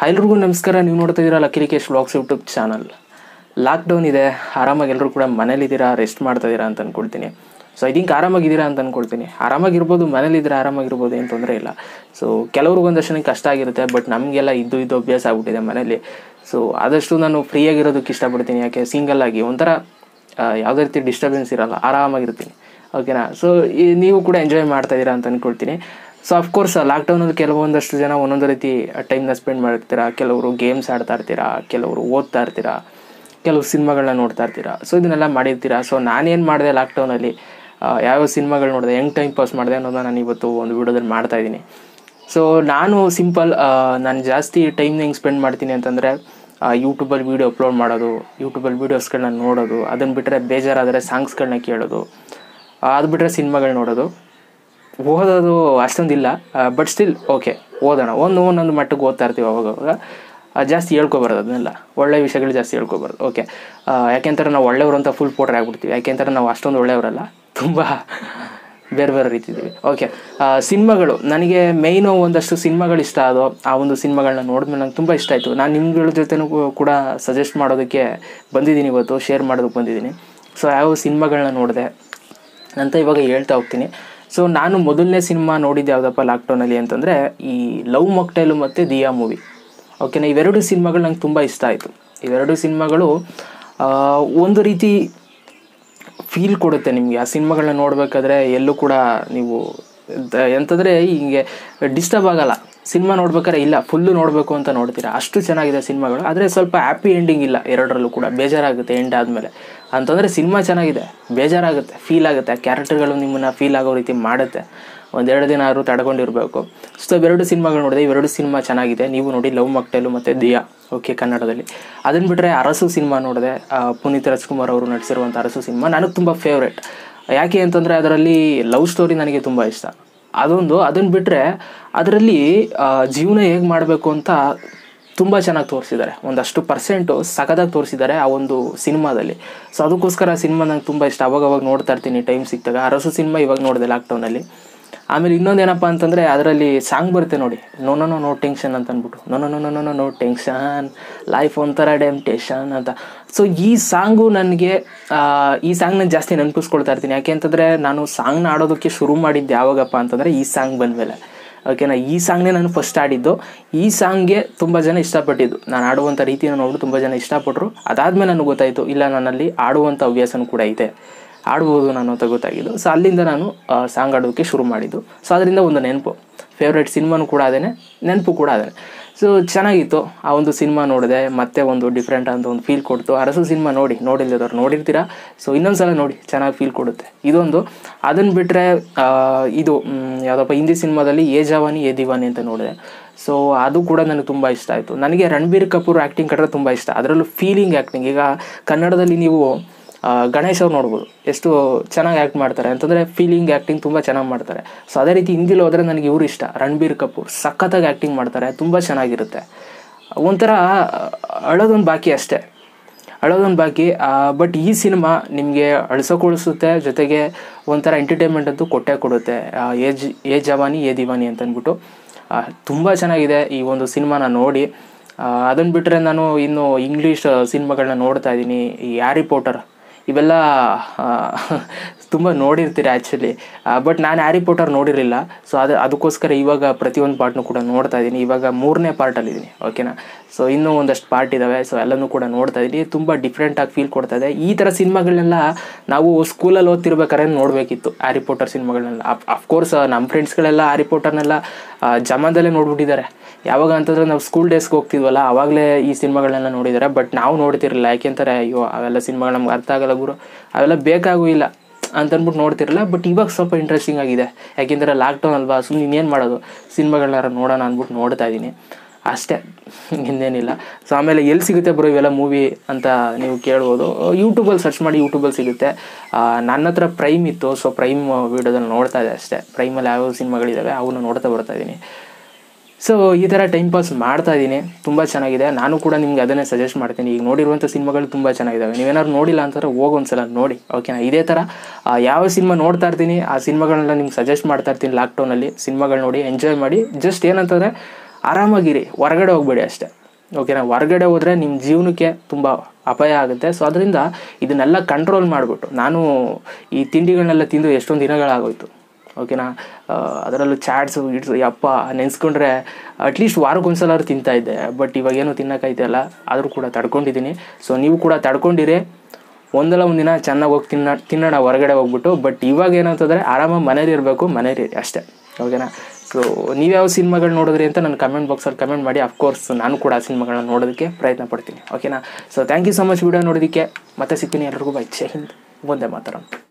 हाय एल्रिಗೂ नमस्कार। ನೀವು ನೋಡ್ತಾ ಇದ್ದೀರಾ lucky Likesh vlogs YouTube channel. Lockdown ಇದೆ, ಆರಾಮಾಗಿ ಎಲ್ಲರೂ ಕೂಡ ಮನೇಲಿ ಇದ್ದೀರಾ, ರೆಸ್ಟ್ ಮಾಡ್ತಾ ಇದ್ದೀರಾ ಅಂತ ಅನ್ಕೊಳ್ತೀನಿ। ಸೊ ಐ ಥಿಂಕ್ ಆರಾಮಾಗಿದ್ದೀರಾ ಅಂತ ಅನ್ಕೊಳ್ತೀನಿ। ಆರಾಮಾಗಿರ್ಬೋದು, ಮನೇಲಿದ್ದೀರಾ ಆರಾಮಾಗಿರ್ಬೋದು, ಏನು ತೊಂದರೆ ಇಲ್ಲ। ಸೊ ಕೆಲವ್ರಿಗೊಂದು ಅಷ್ಟೇ ಕಷ್ಟ ಆಗಿರುತ್ತೆ, ಬಟ್ ನಮಗೆಲ್ಲ ಇದು ಅಭ್ಯಾಸ ಆಗ್ಬಿಟ್ಟಿದೆ ಮನೇಲಿ। ಸೊ ಆದಷ್ಟು ನಾನು ಫ್ರೀಯಾಗಿರೋದಕ್ಕೆ ಇಷ್ಟಪಡ್ತೀನಿ, ಯಾಕೆ ಸಿಂಗಲ್ ಆಗಿ ಒಂಥರ ಯಾವುದೇ ರೀತಿ ಡಿಸ್ಟರ್ಬೆನ್ಸ್ ಇರೋಲ್ಲ, ಆರಾಮಾಗಿರ್ತೀನಿ, ಓಕೆನಾ? ಸೊ ನೀವು ಕೂಡ ಎಂಜಾಯ್ ಮಾಡ್ತಾಯಿದ್ದೀರಾ ಅಂತ ಅಂದ್ಕೊಳ್ತೀನಿ। ಸೊ ಅಫ್ಕೋರ್ಸ್ ಲಾಕ್ಡೌನಲ್ಲಿ ಕೆಲವೊಂದಷ್ಟು ಜನ ಒಂದೊಂದು ರೀತಿ ಟೈಮ್ನ ಸ್ಪೆಂಡ್ ಮಾಡ್ತೀರಾ, ಕೆಲವರು ಗೇಮ್ಸ್ ಆಡ್ತಾ ಇರ್ತೀರಾ, ಕೆಲವರು ಓದ್ತಾ ಇರ್ತೀರಾ, ಕೆಲವು ಸಿನಿಮಾಗಳನ್ನ ನೋಡ್ತಾ ಇರ್ತೀರಾ, ಸೊ ಇದನ್ನೆಲ್ಲ ಮಾಡಿರ್ತೀರಾ। ಸೊ ನಾನೇನು ಮಾಡಿದೆ ಲಾಕ್ಡೌನಲ್ಲಿ, ಯಾವ್ಯಾವ ಸಿನಿಮಾಗಳು ನೋಡಿದೆ, ಹೆಂಗೆ ಟೈಮ್ ಪಾಸ್ ಮಾಡಿದೆ ಅನ್ನೋದನ್ನ ನಾನು ಇವತ್ತು ಒಂದು ವಿಡಿಯೋದಲ್ಲಿ ಮಾಡ್ತಾಯಿದ್ದೀನಿ। ಸೊ ನಾನು ಸಿಂಪಲ್, ನಾನು ಜಾಸ್ತಿ ಟೈಮ್ನ ಹೆಂಗೆ ಸ್ಪೆಂಡ್ ಮಾಡ್ತೀನಿ ಅಂತಂದರೆ, ಯೂಟ್ಯೂಬಲ್ಲಿ ವೀಡಿಯೋ ಅಪ್ಲೋಡ್ ಮಾಡೋದು, ಯೂಟ್ಯೂಬಲ್ಲಿ ವೀಡಿಯೋಸ್ಗಳನ್ನ ನೋಡೋದು, ಅದನ್ನು ಬಿಟ್ಟರೆ ಬೇಜಾರಾದರೆ ಸಾಂಗ್ಸ್ಗಳನ್ನ ಕೇಳೋದು, ಅದು ಬಿಟ್ಟರೆ ಸಿನಿಮಾಗಳು ನೋಡೋದು, ಓದೋದು ಅಷ್ಟೊಂದಿಲ್ಲ, ಬಟ್ ಸ್ಟಿಲ್ ಓಕೆ ಓದೋಣ, ಒಂದೊಂದು ಮಟ್ಟಕ್ಕೆ ಓದ್ತಾ ಇರ್ತೀವಿ ಅವಾಗವಾಗ। ಜಾಸ್ತಿ ಹೇಳ್ಕೊಬಾರ್ದು, ಅದನ್ನೆಲ್ಲ ಒಳ್ಳೆ ವಿಷಯಗಳು ಜಾಸ್ತಿ ಹೇಳ್ಕೊಬಾರ್ದು, ಓಕೆ? ಯಾಕೆಂತಾರೆ ನಾವು ಒಳ್ಳೆಯವರು ಅಂತ ಫುಲ್ ಪೋಟ್ರೆ ಆಗ್ಬಿಡ್ತೀವಿ, ಯಾಕೆಂತಾರೆ ನಾವು ಅಷ್ಟೊಂದು ಒಳ್ಳೆಯವರಲ್ಲ, ತುಂಬ ಬೇರೆ ಬೇರೆ ರೀತಿ ಇದ್ದೀವಿ, ಓಕೆ? ಸಿನಿಮಾಗಳು ನನಗೆ ಮೇಯ್ನು ಒಂದಷ್ಟು ಸಿನಿಮಾಗಳು ಇಷ್ಟ, ಅದು ಆ ಒಂದು ಸಿನಿಮಾಗಳನ್ನ ನೋಡಿದ್ಮೇಲೆ ನಂಗೆ ತುಂಬ ಇಷ್ಟ ಆಯಿತು। ನಾನು ನಿಮ್ಗಳ ಜೊತೆನೂ ಕೂಡ ಸಜೆಸ್ಟ್ ಮಾಡೋದಕ್ಕೆ ಬಂದಿದ್ದೀನಿ, ಇವತ್ತು ಶೇರ್ ಮಾಡೋದಕ್ಕೆ ಬಂದಿದ್ದೀನಿ। ಸೊ ಯಾವ ಸಿನಿಮಾಗಳನ್ನ ನೋಡಿದೆ ಅಂತ ಇವಾಗ ಹೇಳ್ತಾ ಹೋಗ್ತೀನಿ। ಸೊ ನಾನು ಮೊದಲನೇ ಸಿನಿಮಾ ನೋಡಿದ್ದು ಯಾವುದಪ್ಪ ಲಾಕ್ಡೌನಲ್ಲಿ ಅಂತಂದರೆ, ಈ ಲವ್ ಮೊಕ್ಟೈಲು ಮತ್ತು ದಿಯಾ ಮೂವಿ, ಓಕೆನಾ? ಇವೆರಡು ಸಿನಿಮಾಗಳು ನಂಗೆ ತುಂಬ ಇಷ್ಟ ಆಯಿತು. ಇವೆರಡು ಸಿನಿಮಾಗಳು ಒಂದು ರೀತಿ ಫೀಲ್ ಕೊಡುತ್ತೆ ನಿಮಗೆ, ಆ ಸಿನಿಮಾಗಳನ್ನ ನೋಡಬೇಕಾದ್ರೆ ಎಲ್ಲೂ ಕೂಡ ನೀವು ಎಂತಂದರೆ ಹೀಗೆ ಡಿಸ್ಟರ್ಬ್ ಆಗಲ್ಲ, ಸಿನಿಮಾ ನೋಡ್ಬೇಕಾದ್ರೆ ಇಲ್ಲ ಫುಲ್ಲು ನೋಡಬೇಕು ಅಂತ ನೋಡ್ತೀರಾ, ಅಷ್ಟು ಚೆನ್ನಾಗಿದೆ ಸಿನಿಮಾಗಳು. ಆದರೆ ಸ್ವಲ್ಪ ಹ್ಯಾಪಿ ಎಂಡಿಂಗ್ ಇಲ್ಲ ಎರಡರಲ್ಲೂ ಕೂಡ, ಬೇಜಾರಾಗುತ್ತೆ ಎಂಡ್ ಆದಮೇಲೆ. ಅಂತಂದರೆ ಸಿನಿಮಾ ಚೆನ್ನಾಗಿದೆ, ಬೇಜಾರಾಗುತ್ತೆ, ಫೀಲ್ ಆಗುತ್ತೆ, ಕ್ಯಾರೆಕ್ಟರ್ಗಳು ನಿಮ್ಮನ್ನು ಫೀಲ್ ಆಗೋ ರೀತಿ ಮಾಡುತ್ತೆ, ಒಂದೆರಡು ದಿನ ಆದರೂ ತಡ್ಕೊಂಡಿರಬೇಕು. ಸೊ ಇವೆರಡು ಸಿನಿಮಾಗಳು ನೋಡಿದೆ, ಇವೆರಡು ಸಿನಿಮಾ ಚೆನ್ನಾಗಿದೆ, ನೀವು ನೋಡಿ, ಲವ್ ಮೊಕ್ಟೈಲು ಮತ್ತು ದಿಯಾ, ಓಕೆ, ಕನ್ನಡದಲ್ಲಿ. ಅದನ್ನು ಬಿಟ್ಟರೆ ಅರಸು ಸಿನಿಮಾ ನೋಡಿದೆ, ಪುನೀತ್ ರಾಜ್ಕುಮಾರ್ ಅವರು ನಟಿಸಿರುವಂಥ ಅರಸು ಸಿನಿಮಾ ನನಗೆ ತುಂಬ ಫೇವ್ರೇಟ್. ಯಾಕೆ ಅಂತಂದರೆ ಅದರಲ್ಲಿ ಲವ್ ಸ್ಟೋರಿ ನನಗೆ ತುಂಬ ಇಷ್ಟ, ಅದೊಂದು. ಅದನ್ನು ಬಿಟ್ಟರೆ ಅದರಲ್ಲಿ ಜೀವನ ಹೇಗೆ ಮಾಡಬೇಕು ಅಂತ ತುಂಬ ಚೆನ್ನಾಗಿ ತೋರಿಸಿದ್ದಾರೆ, ಒಂದಷ್ಟು ಪರ್ಸೆಂಟು ಸಖತ್ತಾಗಿ ತೋರಿಸಿದ್ದಾರೆ ಆ ಒಂದು ಸಿನಿಮಾದಲ್ಲಿ. ಸೊ ಅದಕ್ಕೋಸ್ಕರ ಆ ಸಿನಿಮಾ ನಂಗೆ ತುಂಬ ಇಷ್ಟ, ಅವಾಗವಾಗ ನೋಡ್ತಾ ಇರ್ತೀನಿ ಟೈಮ್ ಸಿಕ್ತಾಗ. ಅರಸು ಸಿನಿಮಾ ಇವಾಗ ನೋಡಿದೆ ಲಾಕ್ಡೌನಲ್ಲಿ. ಆಮೇಲೆ ಇನ್ನೊಂದೇನಪ್ಪ ಅಂತಂದರೆ ಅದರಲ್ಲಿ ಸಾಂಗ್ ಬರುತ್ತೆ ನೋಡಿ, no no no no tension ಅಂತ ಅಂದ್ಬಿಟ್ಟು, no no no no no no no tension life ಒಂಥರ ಟೆನ್ಷನ್ ಅಂತ. ಸೊ ಈ ಸಾಂಗು ನನಗೆ, ಈ ಸಾಂಗ್ನ ಜಾಸ್ತಿ ನೆನಪಿಸ್ಕೊಳ್ತಾ ಇರ್ತೀನಿ. ಯಾಕೆ ಅಂತಂದರೆ ನಾನು ಸಾಂಗ್ನ ಆಡೋದಕ್ಕೆ ಶುರು ಮಾಡಿದ್ದು ಯಾವಾಗಪ್ಪ ಅಂತಂದರೆ ಈ ಸಾಂಗ್ ಬಂದಮೇಲೆ, ಓಕೆನಾ? ಈ ಸಾಂಗ್ನೇ ನಾನು ಫಸ್ಟ್ ಆಡಿದ್ದು, ಈ ಸಾಂಗ್ಗೆ ತುಂಬ ಜನ ಇಷ್ಟಪಟ್ಟಿದ್ದು, ನಾನು ಆಡುವಂಥ ರೀತಿಯನ್ನು ನೋಡು ತುಂಬ ಜನ ಇಷ್ಟಪಟ್ಟರು. ಅದಾದಮೇಲೆ ನನಗೆ ಗೊತ್ತಾಯಿತು, ಇಲ್ಲ ನನ್ನಲ್ಲಿ ಆಡುವಂಥ ಹವ್ಯಾಸನೂ ಕೂಡ ಇದೆ, ಆಡ್ಬೋದು ನಾನು ಅಂತ ಗೊತ್ತಾಗಿದ್ದು. ಸೊ ಅಲ್ಲಿಂದ ನಾನು ಸಾಂಗ್ ಆಡೋದಕ್ಕೆ ಶುರು ಮಾಡಿದ್ದು. ಸೊ ಅದರಿಂದ ಒಂದು ನೆನಪು, ಫೇವ್ರೇಟ್ ಸಿನಿಮಾನು ಕೂಡ ಅದೇ, ನೆನಪು ಕೂಡ ಅದೇ. ಸೊ ಚೆನ್ನಾಗಿತ್ತು ಆ ಒಂದು ಸಿನಿಮಾ ನೋಡಿದೆ, ಮತ್ತೆ ಒಂದು ಡಿಫ್ರೆಂಟ್ ಅಂತ ಒಂದು ಫೀಲ್ ಕೊಡ್ತು. ಅರಸು ಸಿನಿಮಾ ನೋಡಿ, ನೋಡಿಲ್ಲದವ್ರು ನೋಡಿರ್ತೀರಾ, ಸೊ ಇನ್ನೊಂದು ಸಲ ನೋಡಿ, ಚೆನ್ನಾಗಿ ಫೀಲ್ ಕೊಡುತ್ತೆ, ಇದೊಂದು. ಅದನ್ನು ಬಿಟ್ಟರೆ ಇದು ಯಾವುದಪ್ಪ ಹಿಂದಿ ಸಿನಿಮಾದಲ್ಲಿ ಯೇ ಜವಾನಿ ಯೇ ದೀವಾನಿ ಅಂತ ನೋಡಿದೆ. ಸೊ ಅದು ಕೂಡ ನನಗೆ ತುಂಬ ಇಷ್ಟ ಆಯಿತು. ನನಗೆ ರಣಬೀರ್ ಕಪೂರ್ ಆ್ಯಕ್ಟಿಂಗ್ ಕಂಡ್ರೆ ತುಂಬ ಇಷ್ಟ, ಅದರಲ್ಲೂ ಫೀಲಿಂಗ್ ಆ್ಯಕ್ಟಿಂಗ್. ಈಗ ಕನ್ನಡದಲ್ಲಿ ನೀವು ಗಣೇಶ್ ಅವ್ರು ನೋಡ್ಬೋದು, ಎಷ್ಟು ಚೆನ್ನಾಗಿ ಆ್ಯಕ್ಟ್ ಮಾಡ್ತಾರೆ ಅಂತಂದರೆ ಫೀಲಿಂಗ್ ಆ್ಯಕ್ಟಿಂಗ್ ತುಂಬ ಚೆನ್ನಾಗಿ ಮಾಡ್ತಾರೆ. ಸೊ ಅದೇ ರೀತಿ ಹಿಂದಿಲಿ ಹೋದರೆ ನನಗೆ ಇವರು ಇಷ್ಟ, ರಣಬೀರ್ ಕಪೂರ್ ಸಖತ್ತಾಗಿ ಆ್ಯಕ್ಟಿಂಗ್ ಮಾಡ್ತಾರೆ, ತುಂಬ ಚೆನ್ನಾಗಿರುತ್ತೆ. ಒಂಥರ ಅಳೋದೊಂದು ಬಾಕಿ ಅಷ್ಟೇ, ಅಳೋದೊಂದು ಬಾಕಿ. ಬಟ್ ಈ ಸಿನಿಮಾ ನಿಮಗೆ ಅಳಿಸೋಕೊಳಿಸುತ್ತೆ, ಜೊತೆಗೆ ಒಂಥರ ಎಂಟರ್ಟೈನ್ಮೆಂಟ್ ಅಂತೂ ಕೊಟ್ಟೇ ಕೊಡುತ್ತೆ. ಯೇ ಜವಾನಿ ಯೇ ದಿವಾನಿ ಅಂತ ಅಂದ್ಬಿಟ್ಟು ತುಂಬ ಚೆನ್ನಾಗಿದೆ ಈ ಒಂದು ಸಿನಿಮಾನ ನೋಡಿ. ಅದನ್ನು ಬಿಟ್ಟರೆ ನಾನು ಇನ್ನು ಇಂಗ್ಲೀಷ್ ಸಿನಿಮಾಗಳನ್ನ ನೋಡ್ತಾ ಇದ್ದೀನಿ. ಈ ಹ್ಯಾರಿ ಪೋಟರ್ ಇವೆಲ್ಲ ತುಂಬ ನೋಡಿರ್ತೀರಿ ಆ್ಯಕ್ಚುಲಿ, ಬಟ್ ನಾನು ಹ್ಯಾರಿ ಪೋಟರ್ ನೋಡಿರಲಿಲ್ಲ. ಸೊ ಅದಕ್ಕೋಸ್ಕರ ಇವಾಗ ಪ್ರತಿಯೊಂದು ಪಾರ್ಟ್ನೂ ಕೂಡ ನೋಡ್ತಾ ಇದ್ದೀನಿ. ಇವಾಗ 3ನೇ ಪಾರ್ಟಲ್ಲಿದ್ದೀನಿ, ಓಕೆನಾ? ಸೊ ಇನ್ನೂ ಒಂದಷ್ಟು ಪಾರ್ಟ್ ಇದ್ದಾವೆ, ಸೊ ಎಲ್ಲನೂ ಕೂಡ ನೋಡ್ತಾ ಇದ್ದೀನಿ, ತುಂಬ ಡಿಫ್ರೆಂಟಾಗಿ ಫೀಲ್ ಕೊಡ್ತಾ ಇದೆ. ಈ ಥರ ಸಿನಿಮಾಗಳನ್ನೆಲ್ಲ ನಾವು ಸ್ಕೂಲಲ್ಲಿ ಓದ್ತಿರ್ಬೇಕಾದ್ರೆ ನೋಡಬೇಕಿತ್ತು, ಹ್ಯಾರಿ ಪೋಟರ್ ಸಿನಿಮಾಗಳನ್ನೆಲ್ಲ. ಅಫ್ಕೋರ್ಸ್ ನಮ್ಮ ಫ್ರೆಂಡ್ಸ್ಗಳೆಲ್ಲ ಹ್ಯಾರಿ ಪೋಟರ್ನೆಲ್ಲ ಜಮಾದಲ್ಲೇ ನೋಡ್ಬಿಟ್ಟಿದ್ದಾರೆ. ಯಾವಾಗ ಅಂತಂದರೆ ನಾವು ಸ್ಕೂಲ್ ಡೇಸ್ಗೆ ಹೋಗ್ತಿದ್ವಲ್ಲ, ಆವಾಗಲೇ ಈ ಸಿನಿಮಾಗಳನ್ನೆಲ್ಲ ನೋಡಿದ್ದಾರೆ, ಬಟ್ ನಾವು ನೋಡ್ತಿರಲಿಲ್ಲ. ಯಾಕೆಂತಾರೆ ಅಯ್ಯೋ ಅವೆಲ್ಲ ಸಿನಿಮಾಗಳು ನಮ್ಗೆ ಅರ್ಥ ಆಗಲ್ಲ ಗುರು, ಅವೆಲ್ಲ ಬೇಕಾಗೂ ಇಲ್ಲ ಅಂತಂದ್ಬಿಟ್ಟು ನೋಡ್ತಿರಲಿಲ್ಲ. ಬಟ್ ಇವಾಗ ಸ್ವಲ್ಪ ಇಂಟ್ರೆಸ್ಟಿಂಗ್ ಆಗಿದೆ, ಯಾಕೆಂದರೆ ಲಾಕ್ಡೌನ್ ಅಲ್ವಾ, ಸುಮ್ಮನೆ ಇನ್ನೇನು ಮಾಡೋದು, ಸಿನಿಮಾಗಳನ್ನಾರು ನೋಡೋಣ ಅಂದ್ಬಿಟ್ಟು ನೋಡ್ತಾ ಇದ್ದೀನಿ ಅಷ್ಟೇ, ಇನ್ನೇನಿಲ್ಲ. ಸೊ ಆಮೇಲೆ ಎಲ್ಲಿ ಸಿಗುತ್ತೆ ಬರೋ ಇವೆಲ್ಲ ಮೂವಿ ಅಂತ ನೀವು ಕೇಳ್ಬೋದು, ಯೂಟ್ಯೂಬಲ್ಲಿ ಸರ್ಚ್ ಮಾಡಿ, ಯೂಟ್ಯೂಬಲ್ಲಿ ಸಿಗುತ್ತೆ. ನನ್ನ ಹತ್ರ ಪ್ರೈಮ್ ಇತ್ತು, ಸೊ ಪ್ರೈಮ್ ವೀಡಿಯೋದಲ್ಲಿ ನೋಡ್ತಾ ಇದೆ ಅಷ್ಟೇ. ಪ್ರೈಮಲ್ಲಿ ಯಾವ್ಯಾವ ಸಿನಿಮಾಗಳಿದ್ದಾವೆ ಅವನ್ನ ನೋಡ್ತಾ ಬರ್ತಾ ಇದ್ದೀನಿ. ಸೊ ಈ ಥರ ಟೈಮ್ ಪಾಸ್ ಮಾಡ್ತಾ ಇದ್ದೀನಿ, ತುಂಬ ಚೆನ್ನಾಗಿದೆ. ನಾನು ಕೂಡ ನಿಮ್ಗೆ ಅದನ್ನೇ ಸಜೆಸ್ಟ್ ಮಾಡ್ತೀನಿ, ಈಗ ನೋಡಿರುವಂಥ ಸಿನಿಮಾಗಳು ತುಂಬ ಚೆನ್ನಾಗಿದ್ದಾವೆ. ನೀವೇನಾದ್ರು ನೋಡಿಲ್ಲ ಅಂತಂದರೆ ಹೋಗೊಂದ್ಸಲ ನೋಡಿ, ಓಕೆನಾ? ಇದೇ ಥರ ಯಾವ ಸಿನಿಮಾ ನೋಡ್ತಾ ಇರ್ತೀನಿ ಆ ಸಿನಿಮಾಗಳನ್ನ ನಿಮ್ಗೆ ಸಜೆಸ್ಟ್ ಮಾಡ್ತಾ ಇರ್ತೀನಿ. ಲಾಕ್ಡೌನಲ್ಲಿ ಸಿನಿಮಾಗಳು ನೋಡಿ, ಎಂಜಾಯ್ ಮಾಡಿ. ಜಸ್ಟ್ ಏನಂತಂದರೆ ಆರಾಮಾಗಿರಿ, ಹೊರಗಡೆ ಹೋಗಬೇಡಿ ಅಷ್ಟೇ. ಓಕೆನಾ? ಹೊರಗಡೆ ಹೋದರೆ ನಿಮ್ಮ ಜೀವನಕ್ಕೆ ತುಂಬ ಅಪಾಯ ಆಗುತ್ತೆ. ಸೊ ಅದರಿಂದ ಇದನ್ನೆಲ್ಲ ಕಂಟ್ರೋಲ್ ಮಾಡಿಬಿಟ್ಟು, ನಾನು ಈ ತಿಂಡಿಗಳನ್ನೆಲ್ಲ ತಿಂದು ಎಷ್ಟೊಂದು ದಿನಗಳಾಗೋಯಿತು. ಓಕೆನಾ? ಅದರಲ್ಲೂ ಚಾಟ್ಸು ಗಿಟ್ಸು ಯಪ್ಪ ನೆನೆಸ್ಕೊಂಡ್ರೆ ಅಟ್ಲೀಸ್ಟ್ ವಾರಕ್ಕೊಂದ್ಸಲಾದ್ರು ತಿಂತಾಯಿದ್ದೆ. ಬಟ್ ಇವಾಗೇನು ತಿನ್ನೋಕ್ಕಾಯ್ತಲ್ಲ, ಆದರೂ ಕೂಡ ತಡ್ಕೊಂಡಿದ್ದೀನಿ. ಸೊ ನೀವು ಕೂಡ ತಡ್ಕೊಂಡಿರಿ, ಒಂದಲ್ಲ ಒಂದಿನ ಚೆನ್ನಾಗಿ ಹೋಗಿ ತಿನ್ನೋಣ ಹೊರಗಡೆ ಹೋಗ್ಬಿಟ್ಟು. ಬಟ್ ಇವಾಗ ಏನಂತಂದರೆ ಆರಾಮಾಗಿ ಮನೇಲಿ ಇರಬೇಕು, ಮನೇಲಿ ಅಷ್ಟೇ. ಓಕೆನಾ? ಸೊ ನೀವು ಯಾವ ಸಿನಿಮಾಗಳು ನೋಡಿದ್ರಿ ಅಂತ ನನ್ನ ಕಮೆಂಟ್ ಬಾಕ್ಸಲ್ಲಿ ಕಮೆಂಟ್ ಮಾಡಿ. ಅಫ್ಕೋರ್ಸ್ ನಾನು ಕೂಡ ಆ ಸಿನಿಮಾಗಳನ್ನ ನೋಡೋದಕ್ಕೆ ಪ್ರಯತ್ನ ಪಡ್ತೀನಿ. ಓಕೆನಾ? So thank you so much video ನೋಡೋದಕ್ಕೆ. ಮತ್ತೆ ಸಿಗ್ತೀನಿ. ಎಲ್ಲರಿಗೂ ಬೈ. ಜೈ ಹಿಂದ್. ಒಂದೇ ಮಾತಾಡೋಣ.